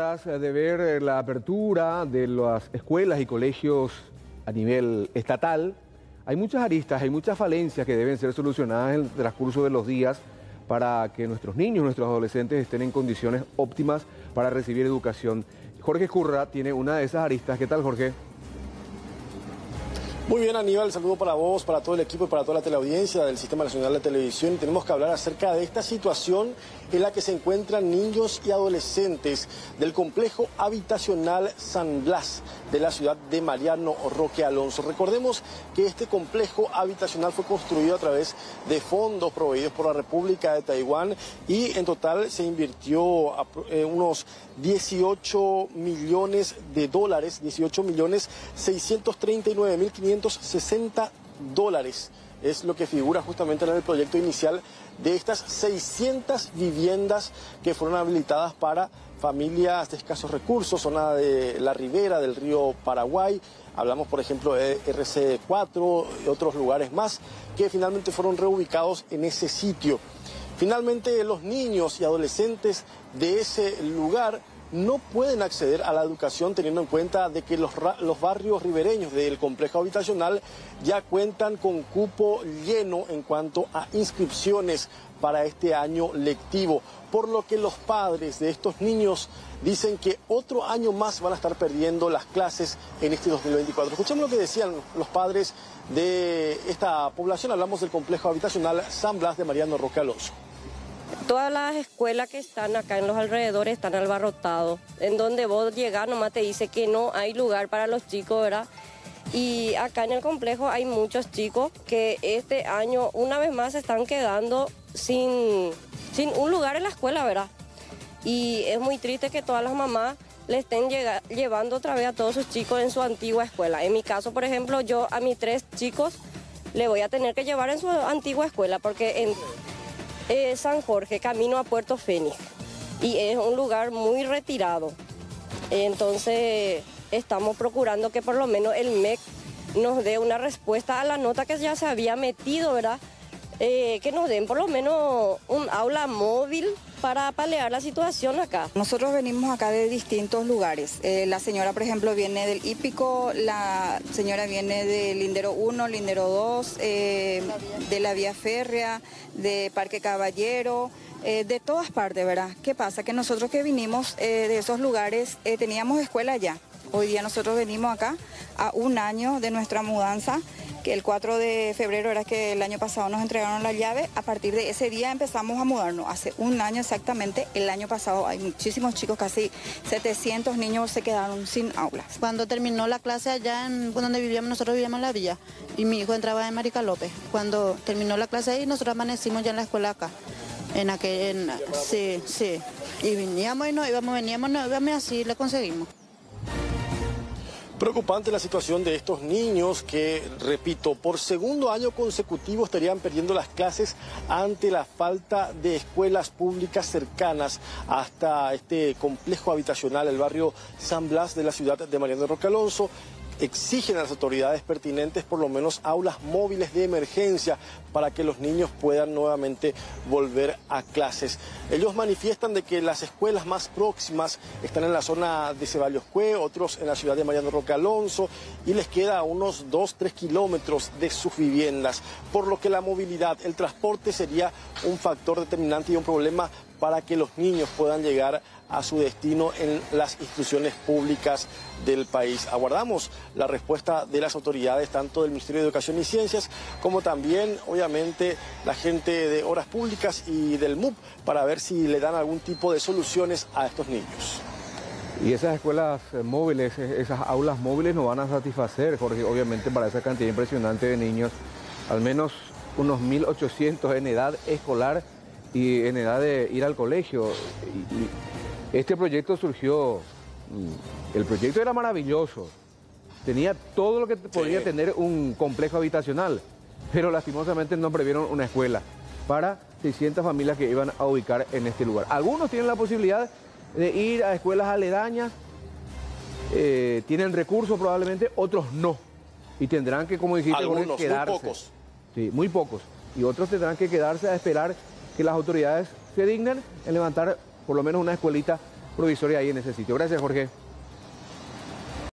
horas de ver la apertura de las escuelas y colegios a nivel estatal, hay muchas aristas, hay muchas falencias que deben ser solucionadas en el transcurso de los días para que nuestros niños, nuestros adolescentes estén en condiciones óptimas para recibir educación. Jorge Escurra tiene una de esas aristas. ¿Qué tal, Jorge? Muy bien, Aníbal, saludo para vos, para todo el equipo y para toda la teleaudiencia del Sistema Nacional de Televisión. Tenemos que hablar acerca de esta situación en la que se encuentran niños y adolescentes del complejo habitacional San Blas de la ciudad de Mariano Roque Alonso. Recordemos que este complejo habitacional fue construido a través de fondos proveídos por la República de Taiwán y en total se invirtió unos 18 millones de dólares, 18.639.560 dólares es lo que figura justamente en el proyecto inicial de estas 600 viviendas que fueron habilitadas para familias de escasos recursos, zona de La Ribera, del río Paraguay. Hablamos, por ejemplo, de RC4 y otros lugares más que finalmente fueron reubicados en ese sitio. Finalmente, los niños y adolescentes de ese lugar no pueden acceder a la educación teniendo en cuenta de que los barrios ribereños del complejo habitacional ya cuentan con cupo lleno en cuanto a inscripciones para este año lectivo, por lo que los padres de estos niños dicen que otro año más van a estar perdiendo las clases en este 2024. Escuchemos lo que decían los padres de esta población. Hablamos del complejo habitacional San Blas de Mariano Roque Alonso. Todas las escuelas que están acá en los alrededores están albarrotados. En donde vos llegás nomás te dice que no hay lugar para los chicos, ¿verdad? Y acá en el complejo hay muchos chicos que este año una vez más se están quedando sin un lugar en la escuela, ¿verdad? Y es muy triste que todas las mamás le estén llevando otra vez a todos sus chicos en su antigua escuela. En mi caso, por ejemplo, yo a mis 3 chicos le voy a tener que llevar en su antigua escuela porque San Jorge, camino a Puerto Fénix, y es un lugar muy retirado. Entonces estamos procurando que por lo menos el MEC nos dé una respuesta a la nota que ya se había metido, ¿verdad? Que nos den por lo menos un aula móvil para paliar la situación acá. Nosotros venimos acá de distintos lugares. La señora, por ejemplo, viene del Hípico, la señora viene del Lindero 1, Lindero 2, de la Vía Férrea, de Parque Caballero, de todas partes, ¿verdad? ¿Qué pasa? Que nosotros que vinimos de esos lugares teníamos escuela ya. Hoy día nosotros venimos acá a un año de nuestra mudanza, que el 4 de febrero era que el año pasado nos entregaron la llave. A partir de ese día empezamos a mudarnos, hace un año exactamente, el año pasado. Hay muchísimos chicos, casi 700 niños se quedaron sin aulas. Cuando terminó la clase allá donde vivíamos, nosotros vivíamos en la villa y mi hijo entraba en Marica López. Cuando terminó la clase ahí, nosotros amanecimos ya en la escuela acá. Sí. Y veníamos y no íbamos, veníamos, no íbamos y así lo conseguimos. Preocupante la situación de estos niños que, repito, por segundo año consecutivo estarían perdiendo las clases ante la falta de escuelas públicas cercanas hasta este complejo habitacional, el barrio San Blas de la ciudad de Mariano Roque Alonso. Exigen a las autoridades pertinentes por lo menos aulas móviles de emergencia para que los niños puedan nuevamente volver a clases. Ellos manifiestan de que las escuelas más próximas están en la zona de Ceballos Cue, otros en la ciudad de Mariano Roque Alonso, y les queda a unos 2-3 kilómetros de sus viviendas, por lo que la movilidad, el transporte sería un factor determinante y un problema para que los niños puedan llegar a su destino en las instituciones públicas del país. Aguardamos la respuesta de las autoridades, tanto del Ministerio de Educación y Ciencias, como también, obviamente, la gente de Obras Públicas y del MUP, para ver si le dan algún tipo de soluciones a estos niños. Y esas escuelas móviles, esas aulas móviles no van a satisfacer, Jorge, obviamente, para esa cantidad impresionante de niños, al menos unos 1.800 en edad escolar y en edad de ir al colegio. Este proyecto surgió, el proyecto era maravilloso, tenía todo lo que podía tener un complejo habitacional, pero lastimosamente no previeron una escuela para 600 familias que iban a ubicar en este lugar. Algunos tienen la posibilidad de ir a escuelas aledañas, tienen recursos probablemente, otros no, y tendrán que, como dijiste, algunos, quedarse. Muy pocos. Sí, muy pocos, y otros tendrán que quedarse a esperar que las autoridades se dignen en levantar por lo menos una escuelita provisoria ahí en ese sitio. Gracias, Jorge.